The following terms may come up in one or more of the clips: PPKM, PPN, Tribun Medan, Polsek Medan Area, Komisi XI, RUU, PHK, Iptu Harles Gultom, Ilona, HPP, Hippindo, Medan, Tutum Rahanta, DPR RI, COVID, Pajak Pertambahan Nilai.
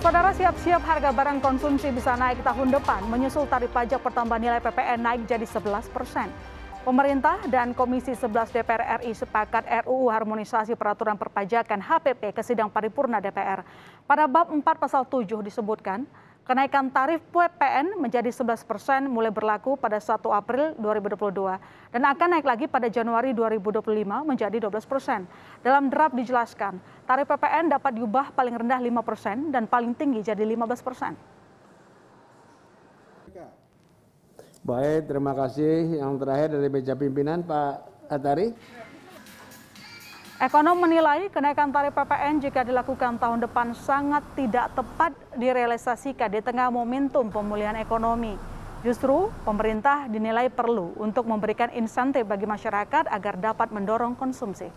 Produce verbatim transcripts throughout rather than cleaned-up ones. Saudara, siap-siap harga barang konsumsi bisa naik tahun depan menyusul tarif pajak pertambahan nilai P P N naik jadi sebelas persen. Pemerintah dan Komisi sebelas D P R R I sepakat R U U harmonisasi peraturan perpajakan H P P ke sidang paripurna D P R. Pada bab empat pasal tujuh disebutkan, kenaikan tarif P P N menjadi sebelas persen mulai berlaku pada satu April dua ribu dua puluh dua dan akan naik lagi pada Januari dua ribu dua puluh lima menjadi dua belas persen. Dalam draft dijelaskan, tarif P P N dapat diubah paling rendah lima persen dan paling tinggi jadi lima belas persen. Baik, terima kasih. Yang terakhir dari meja pimpinan, Pak Atari. Ekonom menilai kenaikan tarif P P N jika dilakukan tahun depan sangat tidak tepat direalisasikan di tengah momentum pemulihan ekonomi. Justru pemerintah dinilai perlu untuk memberikan insentif bagi masyarakat agar dapat mendorong konsumsi.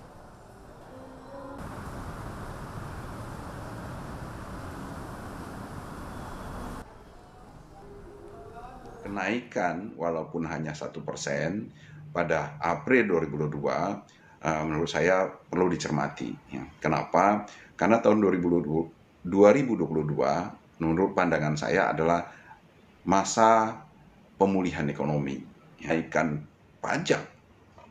Kenaikan walaupun hanya satu persen pada April dua ribu dua puluh dua. Menurut saya perlu dicermati. Kenapa? Karena tahun dua ribu dua puluh dua menurut pandangan saya adalah masa pemulihan ekonomi. Kenaikan pajak,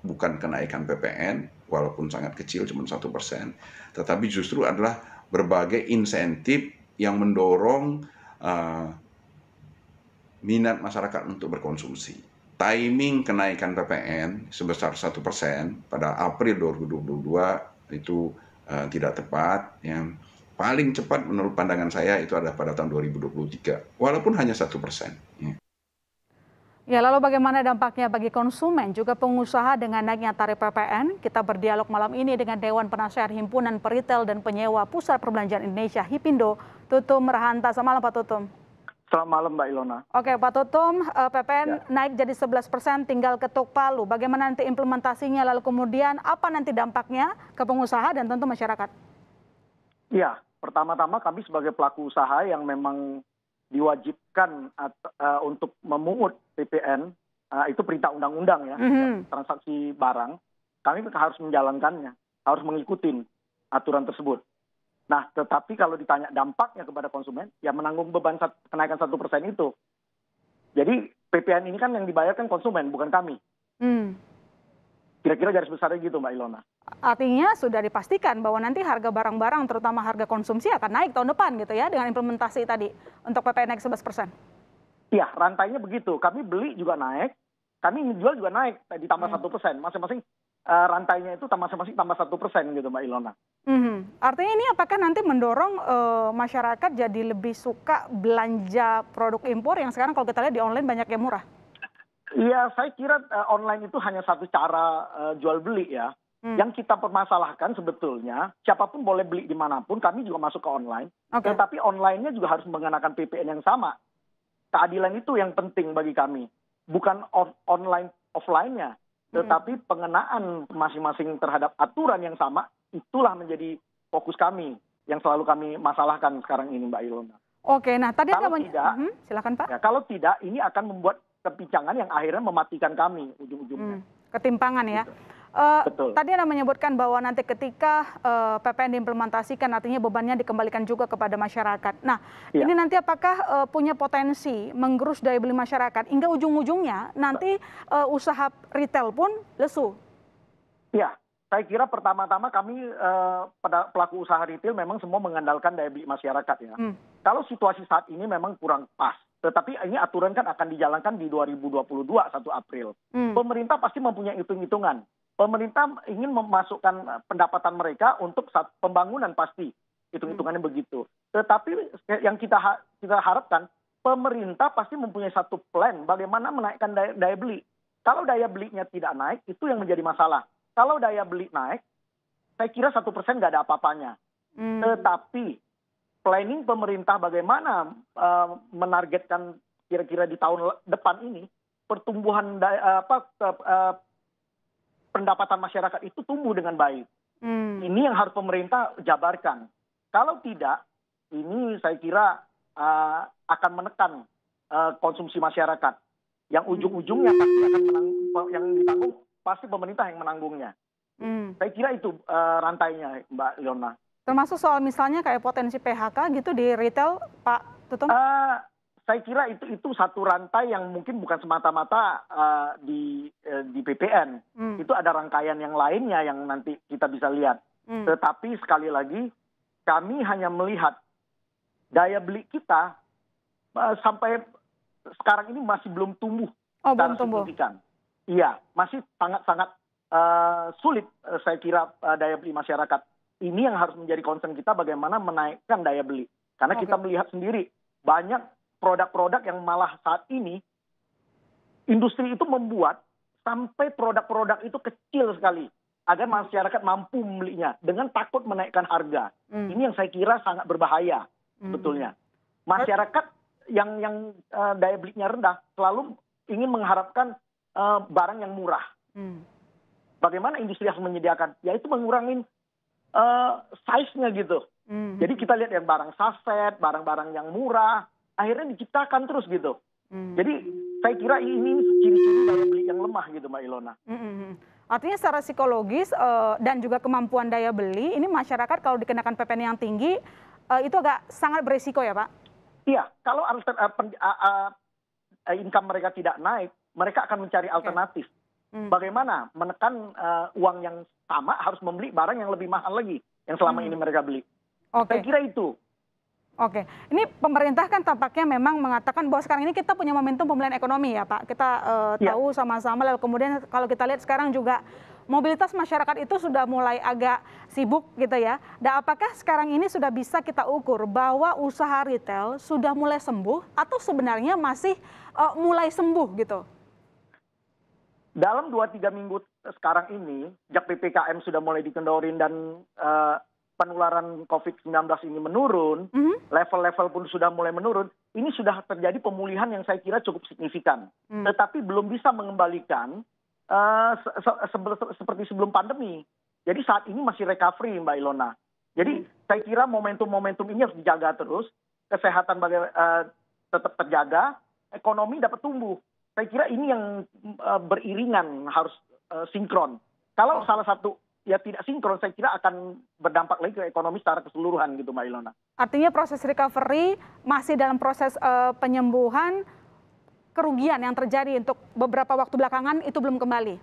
bukan kenaikan P P N, walaupun sangat kecil, cuma satu persen. Tetapi justru adalah berbagai insentif yang mendorong uh, minat masyarakat untuk berkonsumsi. Timing kenaikan P P N sebesar satu persen pada April dua ribu dua puluh dua itu uh, tidak tepat. Yang paling cepat menurut pandangan saya itu adalah pada tahun dua ribu dua puluh tiga, walaupun hanya satu persen. Ya. Ya, lalu bagaimana dampaknya bagi konsumen juga pengusaha dengan naiknya tarif P P N? Kita berdialog malam ini dengan Dewan Penasehat Himpunan Peritel dan Penyewa Pusat Perbelanjaan Indonesia Hippindo, Tutum Rahanta. Selamat malam Pak Tutum. Selamat malam Mbak Ilona. Oke Pak Tutum, P P N ya. Naik jadi sebelas persen tinggal ketuk palu. Bagaimana nanti implementasinya, lalu kemudian apa nanti dampaknya ke pengusaha dan tentu masyarakat? Ya, pertama-tama kami sebagai pelaku usaha yang memang diwajibkan uh, untuk memungut P P N, uh, itu perintah undang-undang ya, mm-hmm. transaksi barang, kami harus menjalankannya, harus mengikuti aturan tersebut. Nah, tetapi kalau ditanya dampaknya kepada konsumen, ya menanggung beban kenaikan satu persen itu. Jadi P P N ini kan yang dibayarkan konsumen, bukan kami. Hmm. Kira-kira garis besarnya gitu, Mbak Ilona. Artinya sudah dipastikan bahwa nanti harga barang-barang, terutama harga konsumsi akan naik tahun depan gitu ya, dengan implementasi tadi untuk P P N naik sebelas persen. Iya, rantainya begitu. Kami beli juga naik, kami menjual juga naik, ditambah satu hmm. persen, masing-masing. Uh, rantainya itu masing-masing tambah satu persen gitu Mbak Ilona. Mm-hmm. Artinya ini apakah nanti mendorong uh, masyarakat jadi lebih suka belanja produk impor yang sekarang kalau kita lihat di online banyak yang murah? Iya, saya kira uh, online itu hanya satu cara uh, jual beli ya. Mm. Yang kita permasalahkan sebetulnya siapapun boleh beli dimanapun, kami juga masuk ke online. Okay. Tetapi online-nya juga harus mengenakan P P N yang sama. Keadilan itu yang penting bagi kami, bukan off- online offline-nya. Tetapi pengenaan masing-masing terhadap aturan yang sama, itulah menjadi fokus kami yang selalu kami masalahkan sekarang ini Mbak Ilona. Oke, nah tadi kalau ada banyak... tidak, hmm, silakan Pak. Ya, kalau tidak, ini akan membuat kebincangan yang akhirnya mematikan kami ujung-ujungnya. Hmm, ketimpangan ya. Gitu. Uh, Betul. Tadi Anda menyebutkan bahwa nanti ketika uh, P P N diimplementasikan artinya bebannya dikembalikan juga kepada masyarakat. Nah, ya. Ini nanti apakah uh, punya potensi menggerus daya beli masyarakat hingga ujung-ujungnya nanti uh, usaha retail pun lesu? Ya, saya kira pertama-tama kami uh, pada pelaku usaha retail memang semua mengandalkan daya beli masyarakat ya. Hmm. Kalau situasi saat ini memang kurang pas. Tetapi ini aturan kan akan dijalankan di dua ribu dua puluh dua, satu April. Hmm. Pemerintah pasti mempunyai hitung-hitungan. Pemerintah ingin memasukkan pendapatan mereka untuk pembangunan pasti, hitung-hitungannya hmm. begitu. Tetapi yang kita kita harapkan, pemerintah pasti mempunyai satu plan bagaimana menaikkan daya, daya beli. Kalau daya belinya tidak naik, itu yang menjadi masalah. Kalau daya beli naik, saya kira satu persen nggak ada apa-apanya. Hmm. Tetapi planning pemerintah bagaimana uh, menargetkan kira-kira di tahun depan ini pertumbuhan daya, apa uh, pendapatan masyarakat itu tumbuh dengan baik. Hmm. Ini yang harus pemerintah jabarkan. Kalau tidak, ini saya kira uh, akan menekan uh, konsumsi masyarakat. Yang ujung-ujungnya pasti akan menang, yang ditanggung pasti pemerintah yang menanggungnya. Hmm. Saya kira itu uh, rantainya, Mbak Ilona. Termasuk soal misalnya kayak potensi P H K gitu di retail, Pak Tutum? Uh, saya kira itu itu satu rantai yang mungkin bukan semata-mata uh, di uh, di P P N. Hmm. Itu ada rangkaian yang lainnya yang nanti kita bisa lihat. Hmm. Tetapi sekali lagi kami hanya melihat daya beli kita uh, sampai sekarang ini masih belum tumbuh. Oh, belum tumbuh. Iya, masih sangat-sangat uh, sulit uh, saya kira uh, daya beli masyarakat. Ini yang harus menjadi concern kita, bagaimana menaikkan daya beli. Karena okay. kita melihat sendiri, banyak produk-produk yang malah saat ini, industri itu membuat sampai produk-produk itu kecil sekali, agar masyarakat mampu membelinya dengan takut menaikkan harga. Hmm. Ini yang saya kira sangat berbahaya, hmm. betulnya. Masyarakat yang yang uh, daya belinya rendah, selalu ingin mengharapkan uh, barang yang murah. Hmm. Bagaimana industri harus menyediakan? Yaitu mengurangi Uh, size-nya gitu. Mm-hmm. Jadi kita lihat yang barang saset, barang-barang yang murah, akhirnya diciptakan terus gitu. Mm-hmm. Jadi saya kira ini ciri-ciri daya beli yang lemah gitu, Mbak Ilona. Mm-hmm. Artinya secara psikologis uh, dan juga kemampuan daya beli, ini masyarakat kalau dikenakan P P N yang tinggi, uh, itu agak sangat berisiko ya, Pak? Iya, kalau uh, uh, income mereka tidak naik, mereka akan mencari okay. alternatif. Hmm. Bagaimana menekan uh, uang yang sama harus membeli barang yang lebih mahal lagi yang selama hmm. ini mereka beli. Okay. Saya kira itu. Oke, okay. Ini pemerintah kan tampaknya memang mengatakan bahwa sekarang ini kita punya momentum pemulihan ekonomi ya Pak. Kita uh, ya. tahu sama-sama, lalu kemudian kalau kita lihat sekarang juga mobilitas masyarakat itu sudah mulai agak sibuk gitu ya. Dan apakah sekarang ini sudah bisa kita ukur bahwa usaha retail sudah mulai sembuh atau sebenarnya masih uh, mulai sembuh gitu? Dalam dua tiga minggu sekarang ini, sejak P P K M sudah mulai dikendorin dan uh, penularan COVID sembilan belas ini menurun, mm-hmm. level-level pun sudah mulai menurun, ini sudah terjadi pemulihan yang saya kira cukup signifikan. Mm. Tetapi belum bisa mengembalikan uh, se- se- se- seperti sebelum pandemi. Jadi saat ini masih recovery, Mbak Ilona. Jadi mm. saya kira momentum-momentum ini harus dijaga terus, kesehatan baga- uh, tetap terjaga, ekonomi dapat tumbuh. Saya kira ini yang uh, beriringan harus uh, sinkron. Kalau oh. salah satu ya tidak sinkron, saya kira akan berdampak lagi ke ekonomi secara keseluruhan gitu, Mbak Ilona. Artinya proses recovery masih dalam proses uh, penyembuhan, kerugian yang terjadi untuk beberapa waktu belakangan itu belum kembali?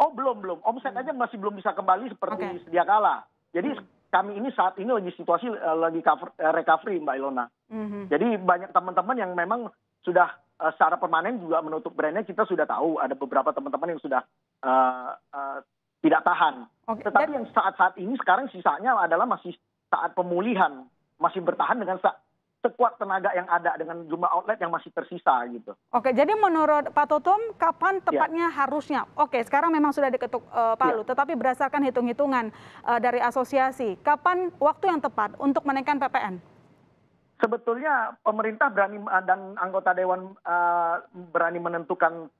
Oh belum, belum. Omset hmm. aja masih belum bisa kembali seperti okay. sedia kala. Jadi hmm. kami ini saat ini lagi situasi uh, lagi cover, uh, recovery, Mbak Ilona. Hmm. Jadi banyak teman-teman yang memang sudah secara permanen juga menutup brandnya, kita sudah tahu ada beberapa teman-teman yang sudah uh, uh, tidak tahan. Okay. Tetapi yang saat-saat ini sekarang sisanya adalah masih saat pemulihan, masih bertahan dengan sekuat tenaga yang ada dengan jumlah outlet yang masih tersisa gitu. Oke, okay, jadi menurut Pak Tutum kapan tepatnya yeah. harusnya? Oke, okay, sekarang memang sudah diketuk uh, palu, yeah. tetapi berdasarkan hitung-hitungan uh, dari asosiasi, kapan waktu yang tepat untuk menaikkan P P N? Sebetulnya pemerintah berani dan anggota dewan uh, berani menentukan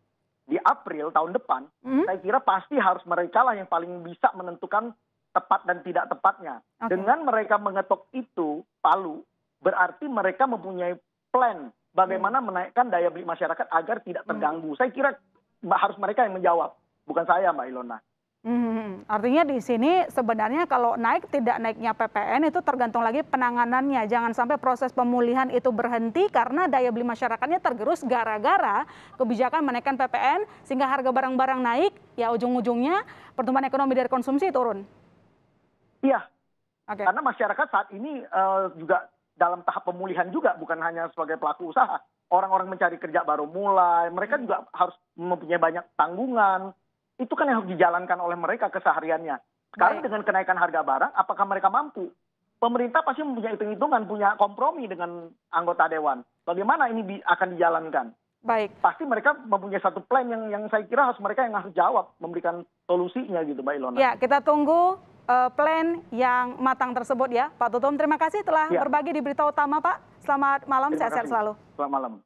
di April tahun depan. Mm-hmm. Saya kira pasti harus mereka lah yang paling bisa menentukan tepat dan tidak tepatnya. Okay. Dengan mereka mengetok itu palu, berarti mereka mempunyai plan bagaimana mm-hmm. menaikkan daya beli masyarakat agar tidak terganggu. Mm-hmm. Saya kira harus mereka yang menjawab, bukan saya, Mbak Ilona. Hmm, artinya di sini sebenarnya kalau naik tidak naiknya P P N itu tergantung lagi penanganannya. Jangan sampai proses pemulihan itu berhenti karena daya beli masyarakatnya tergerus gara-gara kebijakan menaikkan P P N sehingga harga barang-barang naik, ya ujung-ujungnya pertumbuhan ekonomi dari konsumsi turun. Iya, okay. Karena masyarakat saat ini uh, juga dalam tahap pemulihan juga, bukan hanya sebagai pelaku usaha. Orang-orang mencari kerja baru mulai, mereka juga harus mempunyai banyak tanggungan. Itu kan yang harus dijalankan oleh mereka kesehariannya. Sekarang Baik. dengan kenaikan harga barang, apakah mereka mampu? Pemerintah pasti punya hitung-hitungan, punya kompromi dengan anggota dewan. Bagaimana ini akan dijalankan? Baik. Pasti mereka mempunyai satu plan yang yang saya kira harus mereka yang harus jawab, memberikan solusinya gitu, Mbak Ilona. Ya, kita tunggu uh, plan yang matang tersebut ya, Pak Tutum. Terima kasih telah ya. berbagi di berita utama, Pak. Selamat malam, sehat selalu. Selamat malam.